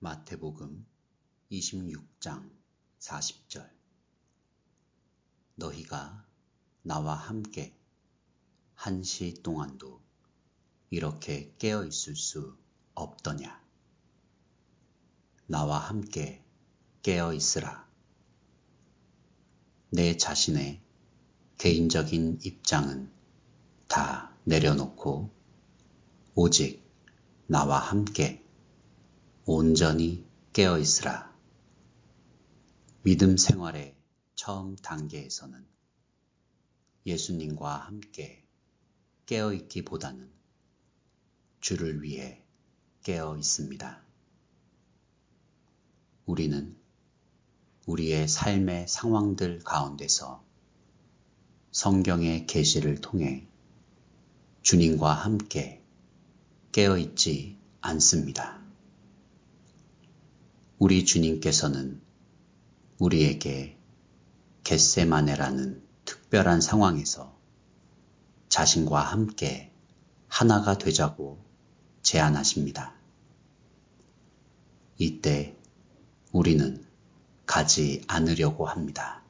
마태복음 26장 40절 너희가 나와 함께 한 시 동안도 이렇게 깨어 있을 수 없더냐. 나와 함께 깨어 있으라. 내 자신의 개인적인 입장은 다 내려놓고 오직 나와 함께 온전히 깨어 있으라. 믿음 생활의 처음 단계에서는 예수님과 함께 깨어 있기보다는 주를 위해 깨어 있습니다. 우리는 우리의 삶의 상황들 가운데서 성경의 계시를 통해 주님과 함께 깨어 있지 않습니다. 우리 주님께서는 우리에게 겟세마네라는 특별한 상황에서 자신과 함께 하나가 되자고 제안하십니다. 이때 우리는 가지 않으려고 합니다.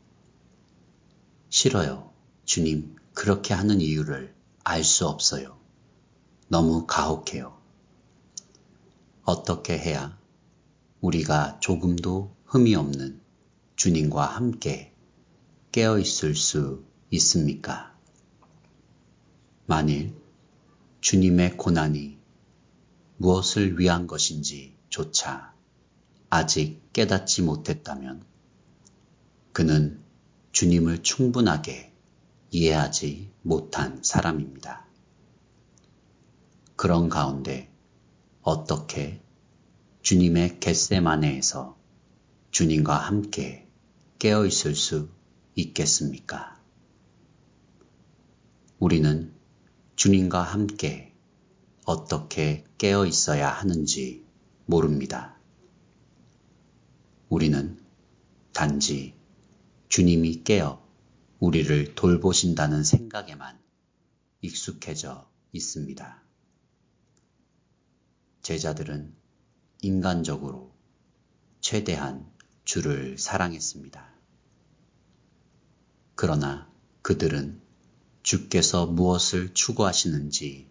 싫어요. 주님, 그렇게 하는 이유를 알 수 없어요. 너무 가혹해요. 어떻게 해야 우리가 조금도 흠이 없는 주님과 함께 깨어 있을 수 있습니까? 만일 주님의 고난이 무엇을 위한 것인지조차 아직 깨닫지 못했다면 그는 주님을 충분하게 이해하지 못한 사람입니다. 그런 가운데 어떻게 주님의 겟세마네에서 주님과 함께 깨어 있을 수 있겠습니까? 우리는 주님과 함께 어떻게 깨어 있어야 하는지 모릅니다. 우리는 단지 주님이 깨어 우리를 돌보신다는 생각에만 익숙해져 있습니다. 제자들은 인간적으로 최대한 주를 사랑했습니다. 그러나 그들은 주께서 무엇을 추구하시는지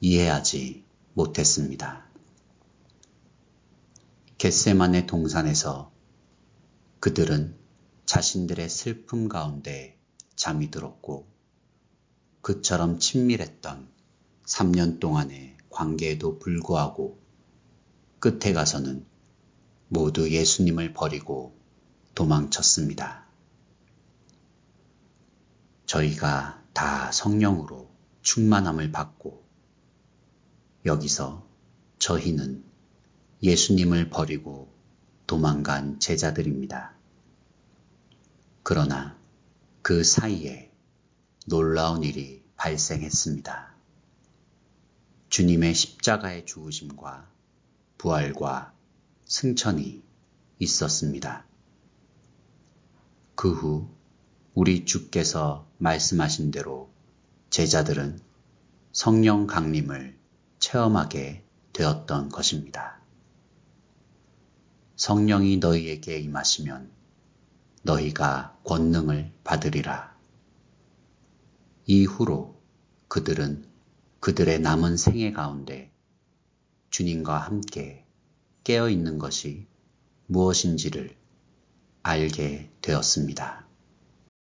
이해하지 못했습니다. 겟세마네 동산에서 그들은 자신들의 슬픔 가운데 잠이 들었고 그처럼 친밀했던 3년 동안의 관계에도 불구하고 끝에 가서는 모두 예수님을 버리고 도망쳤습니다. 저희가 다 성령으로 충만함을 받고 여기서 저희는 예수님을 버리고 도망간 제자들입니다. 그러나 그 사이에 놀라운 일이 발생했습니다. 주님의 십자가의 죽으심과 부활과 승천이 있었습니다. 그 후 우리 주께서 말씀하신 대로 제자들은 성령 강림을 체험하게 되었던 것입니다. 성령이 너희에게 임하시면 너희가 권능을 받으리라. 이후로 그들은 그들의 남은 생애 가운데 주님과 함께 깨어 있는 것이 무엇인지를 알게 되었습니다.